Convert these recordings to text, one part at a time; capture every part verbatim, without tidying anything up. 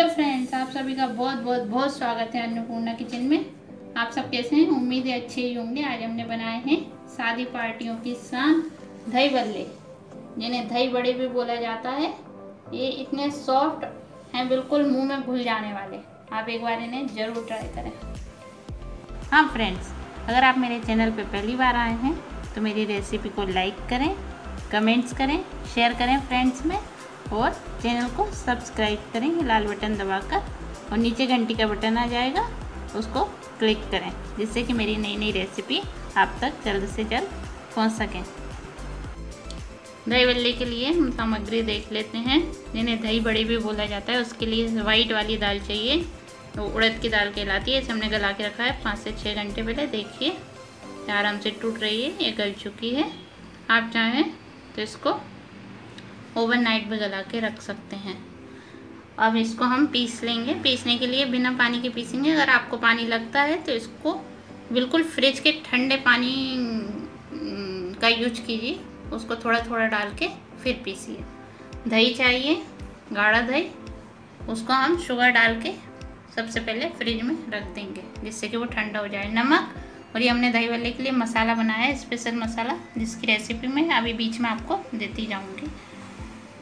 Hello friends, आप सभी का बहुत बहुत बहुत स्वागत है अन्नपूर्णा किचन में। आप सब कैसे हैं? उम्मीद है अच्छे ही होंगे। आज हमने बनाए हैं शादी पार्टियों के साथ दही बल्ले, जिन्हें दही बड़े भी बोला जाता है। ये इतने सॉफ्ट हैं, बिल्कुल मुंह में घुल जाने वाले। आप एक बार इन्हें ज़रूर ट्राई करें। हाँ फ्रेंड्स, अगर आप मेरे चैनल पर पहली बार आए हैं तो मेरी रेसिपी को लाइक करें, कमेंट्स करें, शेयर करें फ्रेंड्स में, और चैनल को सब्सक्राइब करें लाल बटन दबाकर, और नीचे घंटी का बटन आ जाएगा, उसको क्लिक करें जिससे कि मेरी नई नई रेसिपी आप तक जल्द से जल्द पहुंच सके। दही बल्ले के लिए हम सामग्री देख लेते हैं, जिन्हें दही बड़े भी बोला जाता है। उसके लिए वाइट वाली दाल चाहिए, वो उड़द की दाल कहलाती है। इसे हमने गला के रखा है पाँच से छः घंटे पहले। देखिए आराम से टूट रही है, ये गल चुकी है। आप चाहें तो इसको ओवरनाइट भी गला के रख सकते हैं। अब इसको हम पीस लेंगे। पीसने के लिए बिना पानी के पीसेंगे। अगर आपको पानी लगता है तो इसको बिल्कुल फ्रिज के ठंडे पानी का यूज कीजिए, उसको थोड़ा थोड़ा डाल के फिर पीसिए। दही चाहिए, गाढ़ा दही, उसको हम शुगर डाल के सबसे पहले फ्रिज में रख देंगे जिससे कि वो ठंडा हो जाए। नमक, और ये हमने दही बल्ले के लिए मसाला बनाया है, स्पेशल मसाला, जिसकी रेसिपी मैं अभी बीच में आपको देती जाऊँगी।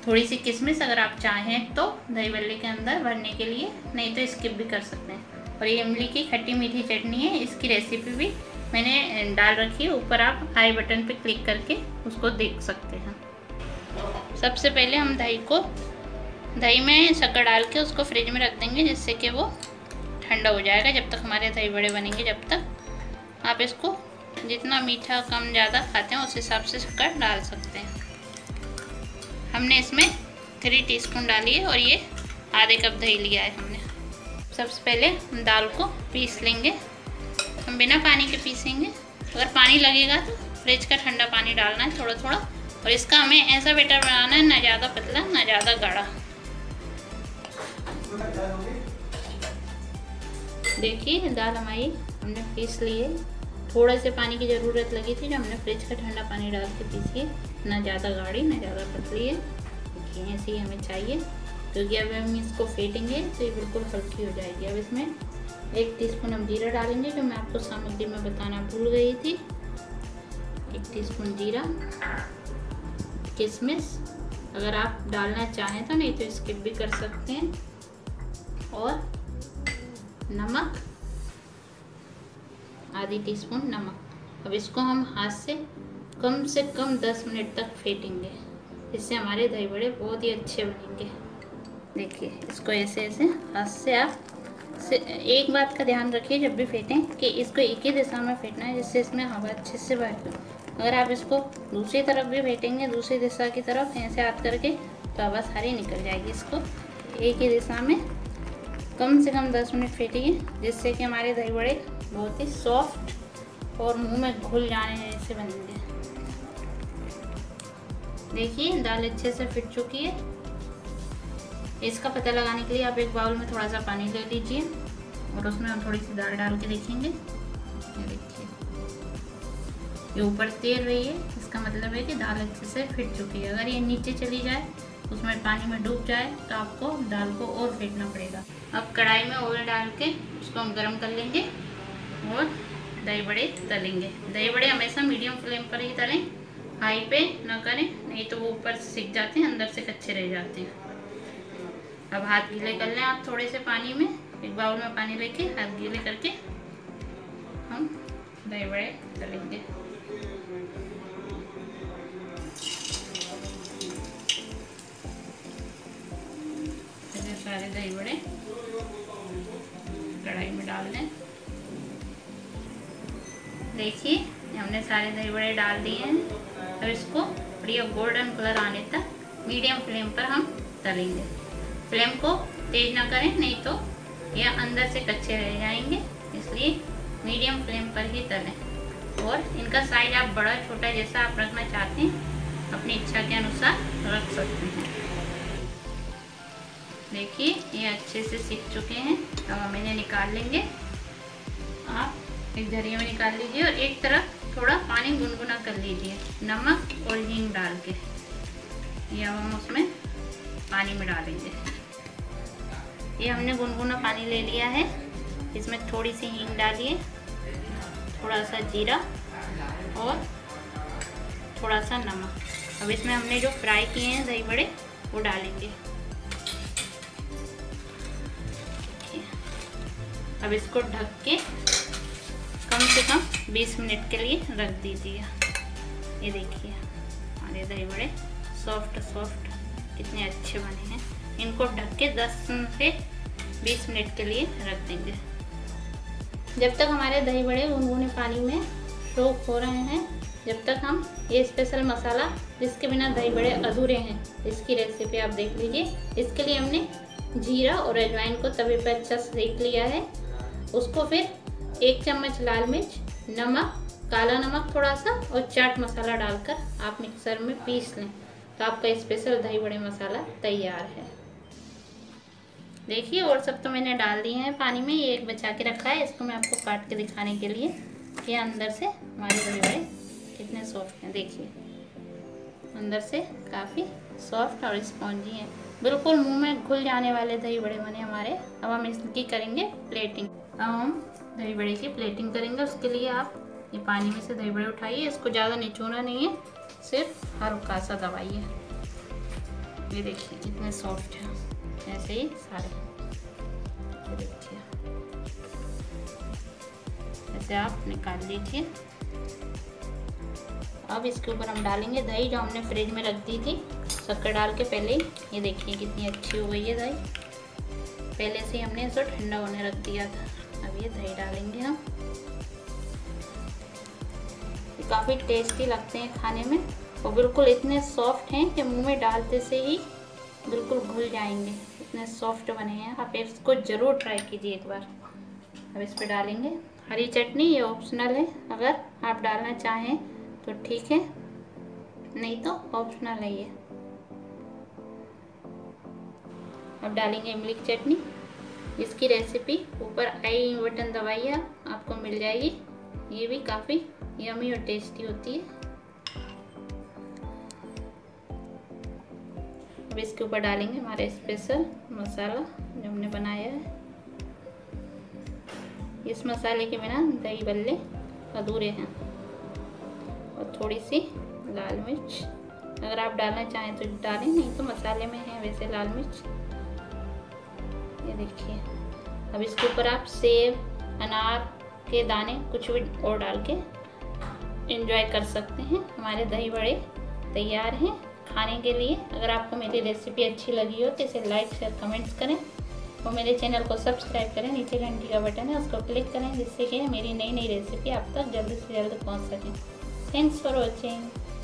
थोड़ी सी किशमिश अगर आप चाहें तो दही बल्ले के अंदर भरने के लिए, नहीं तो स्किप भी कर सकते हैं। और ये इमली की खट्टी मीठी चटनी है, इसकी रेसिपी भी मैंने डाल रखी है। ऊपर आप आई बटन पर क्लिक करके उसको देख सकते हैं। सबसे पहले हम दही को दही में शक्कर डाल के उसको फ्रिज में रख देंगे जिससे कि वो ठंडा हो जाएगा। जब तक हमारे दही बड़े बनेंगे जब तक आप इसको जितना मीठा कम ज़्यादा खाते हैं उस हिसाब से शक्कर डाल सकते हैं। हमने इसमें थ्री टीस्पून डाली है, और ये आधे कप दही लिया है हमने। सबसे पहले हम दाल को पीस लेंगे। हम बिना पानी के पीसेंगे। अगर पानी लगेगा तो फ्रिज का ठंडा पानी डालना है थोड़ा थोड़ा, और इसका हमें ऐसा बैटर बनाना है, ना ज़्यादा पतला ना ज़्यादा गाढ़ा। देखिए दाल हमारी हमने पीस ली है। थोड़ा से पानी की ज़रूरत लगी थी, जो हमने फ्रिज का ठंडा पानी डाल के पीसी, ना ज़्यादा गाढ़ी ना ज़्यादा पतली है। देखिए ऐसी हमें चाहिए, क्योंकि अब हम इसको फेंटेंगे तो ये बिल्कुल हल्की हो जाएगी। अब इसमें एक टीस्पून हम जीरा डालेंगे, जो मैं आपको सामग्री में बताना भूल गई थी। एक टीस्पून जीरा, किशमिश अगर आप डालना चाहें तो, नहीं तो स्किप भी कर सकते हैं, और नमक, आधी टीस्पून नमक। अब इसको हम हाथ से कम से कम दस मिनट तक फेंटेंगे, इससे हमारे दही बड़े बहुत ही अच्छे बनेंगे। देखिए इसको ऐसे ऐसे हाथ से आप से एक बात का ध्यान रखिए जब भी फेंटें कि इसको एक ही दिशा में फेंटना है, जिससे इसमें हवा अच्छे से भर जाए। अगर आप इसको दूसरी तरफ भी फेंटेंगे, दूसरी दिशा की तरफ ऐसे हाथ करके, तो हवा सारी निकल जाएगी। इसको एक ही दिशा में कम से कम दस मिनट फेंटिए, जिससे कि हमारे दही बड़े बहुत ही सॉफ्ट और मुंह में घुल जाने से बनेंगे। देखिए दाल अच्छे से फिट चुकी है। इसका पता लगाने के लिए आप एक बाउल में थोड़ा सा पानी ले लीजिए, और उसमें हम थोड़ी सी दाल डाल के देखेंगे। देखिए ये ऊपर तैर रही है, इसका मतलब है कि दाल अच्छे से फिट चुकी है। अगर ये नीचे चली जाए, उसमें पानी में डूब जाए, तो आपको दाल को और फेंटना पड़ेगा। अब कढ़ाई में ऑयल डाल के उसको हम गर्म कर लेंगे और दही बड़े तलेंगे। दही बड़े हमेशा मीडियम फ्लेम पर ही तलें, हाई पे ना करें, नहीं तो वो ऊपर से सिक जाते हैं, अंदर से कच्चे रह जाते हैं। अब हाथ गीले कर लें आप थोड़े से पानी में, एक बाउल में पानी लेके हाथ गीले करके हम दही बड़े तलेंगे। सारे दही बड़े कढ़ाई में डाल दें। देखिए हमने सारे दही बड़े डाल दिए हैं। अब इसको बढ़िया गोल्डन कलर आने तक मीडियम फ्लेम पर हम तलेंगे। फ्लेम को तेज ना करें, नहीं तो ये अंदर से कच्चे रह जाएंगे, इसलिए मीडियम फ्लेम पर ही तलें। और इनका साइज आप बड़ा छोटा जैसा आप रखना चाहते हैं, अपनी इच्छा के अनुसार रख सकते हैं। देखिए ये अच्छे से सीख चुके हैं। अब हम इन्हें निकाल लेंगे। आप एक झरिये में निकाल लीजिए, और एक तरफ थोड़ा पानी गुनगुना कर लीजिए नमक और हींग डाल के। ये हम उसमें पानी में डालेंगे। ये हमने गुनगुना पानी ले लिया है, इसमें थोड़ी सी हींग डालिए, थोड़ा सा जीरा और थोड़ा सा नमक। अब इसमें हमने जो फ्राई किए हैं दही बड़े वो डालेंगे। अब इसको ढक के कम से कम बीस मिनट के लिए रख दीजिए। ये देखिए हमारे दही बड़े सॉफ्ट सॉफ्ट कितने अच्छे बने हैं। इनको ढक के दस से बीस मिनट के लिए रख देंगे। जब तक हमारे दही बड़े गुनगुने पानी में सोख हो रहे हैं, जब तक हम ये स्पेशल मसाला जिसके बिना दही बड़े अधूरे हैं इसकी रेसिपी आप देख लीजिए। इसके लिए हमने जीरा और अजवाइन को तवे पर अच्छा सेक लिया है। उसको फिर एक चम्मच लाल मिर्च, नमक, काला नमक थोड़ा सा और चाट मसाला डालकर आप मिक्सर में पीस लें तो आपका स्पेशल दही बड़े मसाला तैयार है। देखिए और सब तो मैंने डाल दिए हैं पानी में, ये एक बचा के रखा है, इसको मैं आपको काट के दिखाने के लिए कि अंदर से हमारे दही बड़े कितने सॉफ्ट हैं। देखिए अंदर से काफ़ी सॉफ्ट और स्पॉन्जी हैं, बिल्कुल मुंह में घुल जाने वाले दही बड़े बने हमारे। अब हम इसकी करेंगे प्लेटिंग। अब हम दही बड़े की प्लेटिंग करेंगे। उसके लिए आप ये पानी में से दही बड़े उठाइए, इसको ज़्यादा निचोड़ना नहीं है, सिर्फ हल्का सा दबाइए। ये देखिए कितने सॉफ्ट हैं, ऐसे ही सारे। देखिए ऐसे आप निकाल लीजिए। अब इसके ऊपर हम डालेंगे दही जो हमने फ्रिज में रख दी थी शक्कर डाल के पहले ही। ये देखिए कितनी अच्छी हो गई है दही, पहले से हमने इसको ठंडा होने रख दिया था। अब ये दही डालेंगे हम। ये काफ़ी टेस्टी लगते हैं खाने में और बिल्कुल इतने सॉफ्ट हैं कि मुंह में डालते से ही बिल्कुल घुल जाएंगे, इतने सॉफ्ट बने हैं। आप इसको ज़रूर ट्राई कीजिए एक बार। अब इस पर डालेंगे हरी चटनी, ये ऑप्शनल है, अगर आप डालना चाहें तो ठीक है, नहीं तो ऑप्शनल है ये। अब डालेंगे इमली की चटनी, इसकी रेसिपी ऊपर आई बटन दबाइए आपको मिल जाएगी। ये भी काफ़ी यमी और टेस्टी होती है। अब इसके ऊपर डालेंगे हमारा स्पेशल मसाला जो हमने बनाया है। इस मसाले के बिना दही बल्ले अधूरे हैं। और थोड़ी सी लाल मिर्च, अगर आप डालना चाहें तो डालें, नहीं तो मसाले में है वैसे लाल मिर्च। ये देखिए अब इसके ऊपर आप सेब, अनार के दाने कुछ भी और डाल के एंजॉय कर सकते हैं। हमारे दही बड़े तैयार हैं खाने के लिए। अगर आपको मेरी रेसिपी अच्छी लगी हो तो इसे लाइक शेयर कमेंट्स करें और मेरे चैनल को सब्सक्राइब करें। नीचे घंटी का बटन है उसको क्लिक करें जिससे कि मेरी नई नई रेसिपी आप तक जल्द से जल्द पहुँच सकें। Thanks for watching.